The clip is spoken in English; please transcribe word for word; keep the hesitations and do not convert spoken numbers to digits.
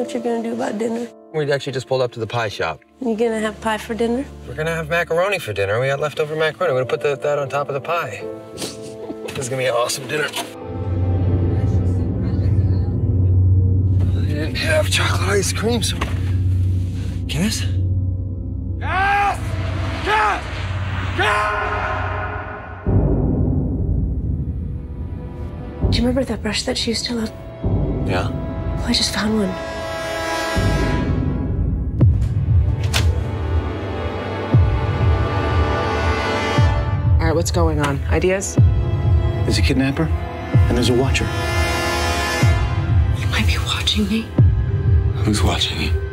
know what you're gonna do about dinner. We actually just pulled up to the pie shop. You gonna have pie for dinner? We're gonna have macaroni for dinner. We got leftover macaroni. We're gonna put the, that on top of the pie. This is gonna be an awesome dinner. I didn't have chocolate ice cream, so... Guess? Yes! Yes! Yes! Do you remember that brush that she used to love? Yeah. Well, I just found one. All right, what's going on? Ideas? There's a kidnapper, and there's a watcher. You might be watching me. Who's watching you?